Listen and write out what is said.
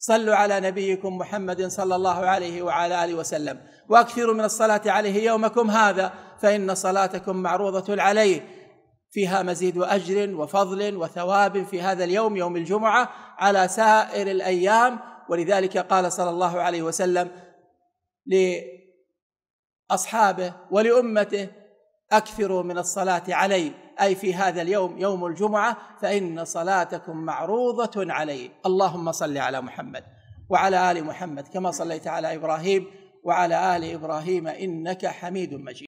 صلوا على نبيكم محمد صلى الله عليه وعلى آله وسلم، وأكثروا من الصلاة عليه يومكم هذا، فإن صلاتكم معروضة عليه، فيها مزيد وأجر وفضل وثواب في هذا اليوم، يوم الجمعة، على سائر الأيام. ولذلك قال صلى الله عليه وسلم لأصحابه ولأمته: أكثروا من الصلاة عليه، أي في هذا اليوم، يوم الجمعة، فإن صلاتكم معروضة عليه. اللهم صل على محمد وعلى آل محمد كما صليت على إبراهيم وعلى آل إبراهيم إنك حميد مجيد.